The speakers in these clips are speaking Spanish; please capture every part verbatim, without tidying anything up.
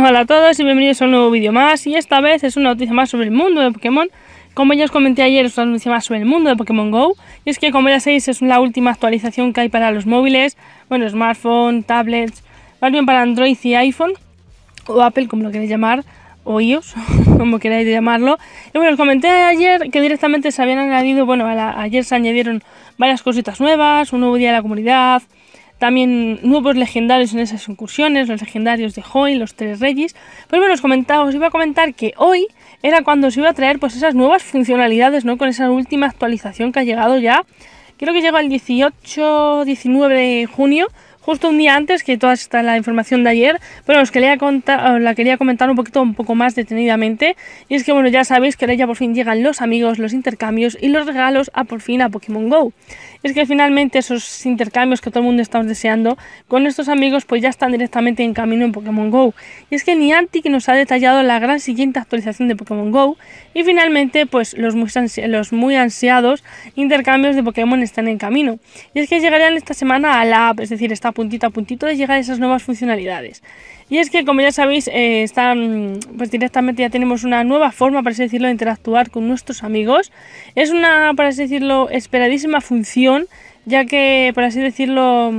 Hola a todos y bienvenidos a un nuevo vídeo más, y esta vez es una noticia más sobre el mundo de Pokémon. Como ya os comenté ayer, es una noticia más sobre el mundo de Pokémon Go, y es que como ya sabéis es la última actualización que hay para los móviles, bueno, smartphone, tablets, más bien para Android y iPhone, o Apple como lo queréis llamar, o iOS, como queráis llamarlo. Y bueno, os comenté ayer que directamente se habían añadido, bueno, a la, ayer se añadieron varias cositas nuevas, un nuevo día de la comunidad. También nuevos legendarios en esas incursiones, los legendarios de Hoy, los Tres Reyes. Pues bueno, os, comentaba, os iba a comentar que hoy era cuando os iba a traer pues esas nuevas funcionalidades, ¿no? Con esa última actualización que ha llegado ya. Creo que llegó el dieciocho diecinueve de junio, justo un día antes que toda esta la información de ayer. Pero os quería contar, os la quería comentar un poquito, un poco más detenidamente. Y es que bueno, ya sabéis que ahora ya por fin llegan los amigos, los intercambios y los regalos a por fin a Pokémon Go. Es que finalmente esos intercambios que todo el mundo estamos deseando con estos amigos pues ya están directamente en camino en Pokémon Go. Y es que Niantic nos ha detallado la gran siguiente actualización de Pokémon Go, y finalmente pues los muy, ansi los muy ansiados intercambios de Pokémon están en camino. Y es que llegarían esta semana a la app, es decir, está a puntito a puntito de llegar a esas nuevas funcionalidades. Y es que como ya sabéis, eh, están, pues directamente ya tenemos una nueva forma, por así decirlo, de interactuar con nuestros amigos. Es una, por así decirlo, esperadísima función, ya que, por así decirlo,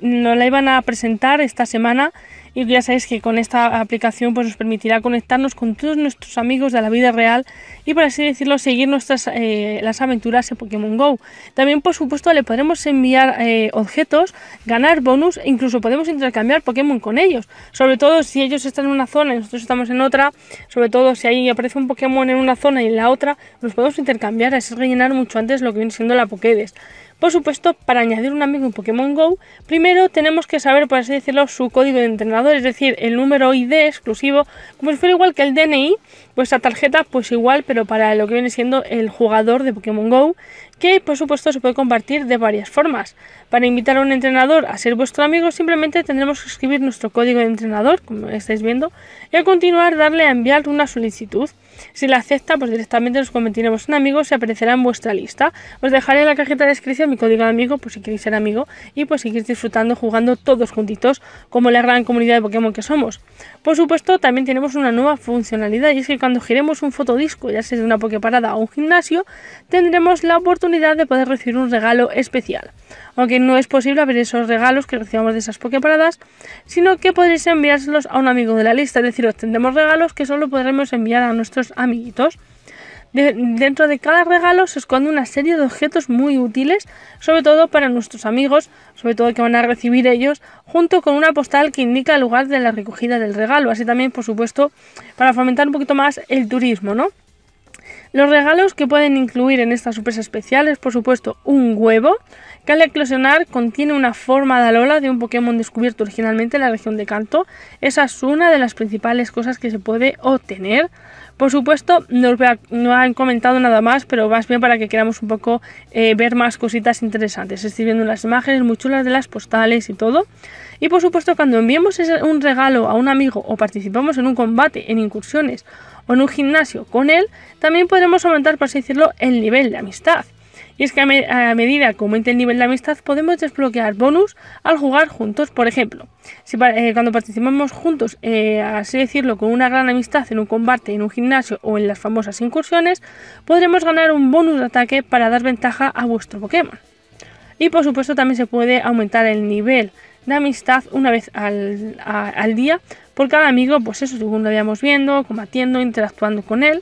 nos la iban a presentar esta semana, y ya sabéis que con esta aplicación pues nos permitirá conectarnos con todos nuestros amigos de la vida real y, por así decirlo, seguir nuestras eh, las aventuras en Pokémon Go. También, por supuesto, le podremos enviar eh, objetos, ganar bonus e incluso podemos intercambiar Pokémon con ellos, sobre todo si ellos están en una zona y nosotros estamos en otra, sobre todo si ahí aparece un Pokémon en una zona y en la otra, nos podemos intercambiar, así rellenar mucho antes lo que viene siendo la Pokédex. Por supuesto, para añadir un amigo en Pokémon GO, primero tenemos que saber, por así decirlo, su código de entrenador, es decir, el número I D exclusivo, como si fuera igual que el D N I, vuestra tarjeta, pues igual, pero para lo que viene siendo el jugador de Pokémon GO, que por supuesto se puede compartir de varias formas. Para invitar a un entrenador a ser vuestro amigo, simplemente tendremos que escribir nuestro código de entrenador, como estáis viendo, y a continuar darle a enviar una solicitud. Si la acepta, pues directamente nos convertiremos en amigos y aparecerá en vuestra lista. Os dejaré en la cajita de descripción mi código de amigo, pues si queréis ser amigo y pues seguir disfrutando, jugando todos juntitos, como la gran comunidad de Pokémon que somos. Por supuesto, también tenemos una nueva funcionalidad, y es que cuando giremos un fotodisco, ya sea de una Poképarada o un gimnasio, tendremos la oportunidad de poder recibir un regalo especial. Aunque no es posible abrir esos regalos que recibamos de esas Poképaradas, sino que podréis enviárselos a un amigo de la lista, es decir, obtendremos regalos que solo podremos enviar a nuestros amiguitos. De, dentro de cada regalo se esconde una serie de objetos muy útiles, sobre todo para nuestros amigos, sobre todo que van a recibir ellos, junto con una postal que indica el lugar de la recogida del regalo, así también, por supuesto, para fomentar un poquito más el turismo, ¿no? Los regalos que pueden incluir en esta sorpresa especial es, por supuesto, un huevo, que al eclosionar contiene una forma de Alola de un Pokémon descubierto originalmente en la región de Kanto. Esa es una de las principales cosas que se puede obtener. Por supuesto, no, no han comentado nada más, pero más bien para que queramos un poco eh, ver más cositas interesantes. Estoy viendo unas imágenes muy chulas de las postales y todo. Y por supuesto, cuando enviemos un regalo a un amigo o participamos en un combate, en incursiones o en un gimnasio con él, también podremos aumentar, por así decirlo, el nivel de amistad. Y es que a, me a medida que aumente el nivel de amistad podemos desbloquear bonus al jugar juntos. Por ejemplo, si pa eh, cuando participamos juntos, eh, así decirlo, con una gran amistad en un combate, en un gimnasio o en las famosas incursiones, podremos ganar un bonus de ataque para dar ventaja a vuestro Pokémon. Y por supuesto también se puede aumentar el nivel de amistad una vez al, a, al día por cada amigo, pues eso, según lo vayamos viendo, combatiendo, interactuando con él.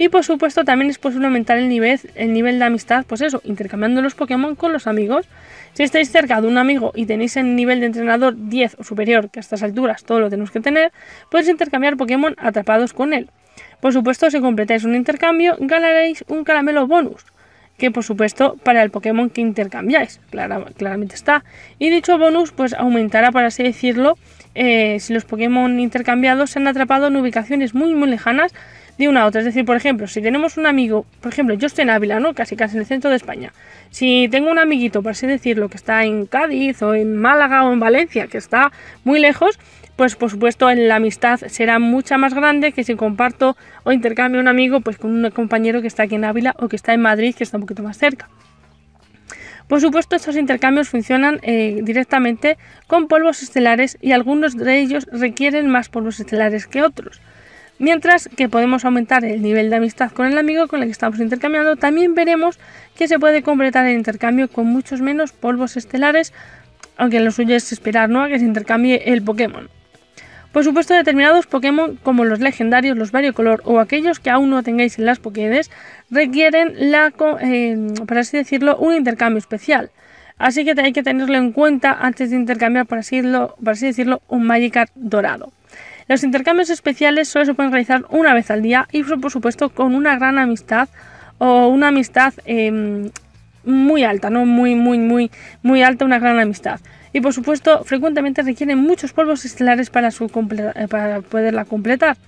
Y por supuesto también es posible aumentar el nivel, el nivel de amistad, pues eso, intercambiando los Pokémon con los amigos. Si estáis cerca de un amigo y tenéis el nivel de entrenador diez o superior, que a estas alturas todo lo tenemos que tener, podéis intercambiar Pokémon atrapados con él. Por supuesto, si completáis un intercambio, ganaréis un caramelo bonus, que por supuesto para el Pokémon que intercambiáis, clara, claramente está. Y dicho bonus pues aumentará, por así decirlo, eh, si los Pokémon intercambiados se han atrapado en ubicaciones muy muy lejanas de una a otra. Es decir, por ejemplo, si tenemos un amigo, por ejemplo, yo estoy en Ávila, ¿no? Casi casi en el centro de España. Si tengo un amiguito, por así decirlo, que está en Cádiz o en Málaga o en Valencia, que está muy lejos, pues por supuesto la amistad será mucha más grande que si comparto o intercambio un amigo pues con un compañero que está aquí en Ávila o que está en Madrid, que está un poquito más cerca. Por supuesto, estos intercambios funcionan eh, directamente con polvos estelares y algunos de ellos requieren más polvos estelares que otros. Mientras que podemos aumentar el nivel de amistad con el amigo con el que estamos intercambiando, también veremos que se puede completar el intercambio con muchos menos polvos estelares, aunque lo suyo es esperar, ¿no?, a que se intercambie el Pokémon. Por supuesto, determinados Pokémon como los legendarios, los variocolor o aquellos que aún no tengáis en las Pokédex requieren, la, eh, por así decirlo, un intercambio especial. Así que hay que tenerlo en cuenta antes de intercambiar, por así decirlo, por así decirlo un Magikarp dorado. Los intercambios especiales solo se pueden realizar una vez al día y por supuesto con una gran amistad o una amistad eh, muy alta, ¿no? Muy, muy, muy, muy alta, una gran amistad. Y por supuesto, frecuentemente requieren muchos polvos estelares para, su comple para poderla completar.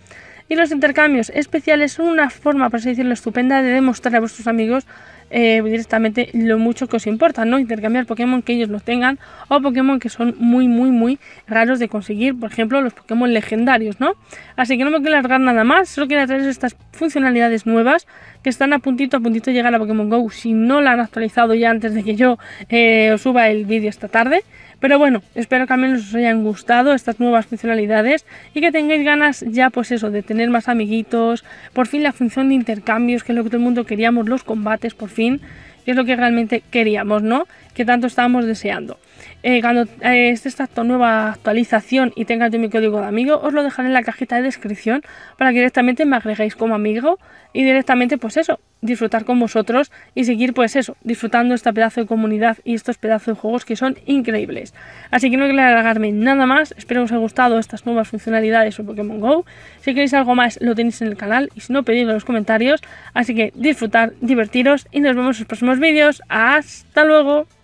Y los intercambios especiales son una forma, por así decirlo, estupenda de demostrar a vuestros amigos eh, directamente lo mucho que os importa, ¿no? Intercambiar Pokémon que ellos no tengan o Pokémon que son muy, muy, muy raros de conseguir, por ejemplo, los Pokémon legendarios, ¿no? Así que no me quiero alargar nada más, solo quiero traeros estas funcionalidades nuevas que están a puntito, a puntito de llegar a Pokémon Go, si no la han actualizado ya antes de que yo eh, os suba el vídeo esta tarde. Pero bueno, espero que al menos os hayan gustado estas nuevas funcionalidades y que tengáis ganas ya, pues eso, de tener más amiguitos, por fin la función de intercambios, que es lo que todo el mundo queríamos, los combates, por fin, que es lo que realmente queríamos, ¿no?, que tanto estábamos deseando. Eh, cuando eh, esté esta nueva actualización y tenga yo mi código de amigo, os lo dejaré en la cajita de descripción para que directamente me agreguéis como amigo y directamente, pues eso, disfrutar con vosotros y seguir, pues eso, disfrutando esta pedazo de comunidad y estos pedazos de juegos que son increíbles. Así que no quiero alargarme nada más, espero que os haya gustado estas nuevas funcionalidades sobre Pokémon Go. Si queréis algo más lo tenéis en el canal y si no, pedidlo en los comentarios. Así que disfrutar, divertiros y nos vemos en los próximos vídeos. ¡Hasta luego!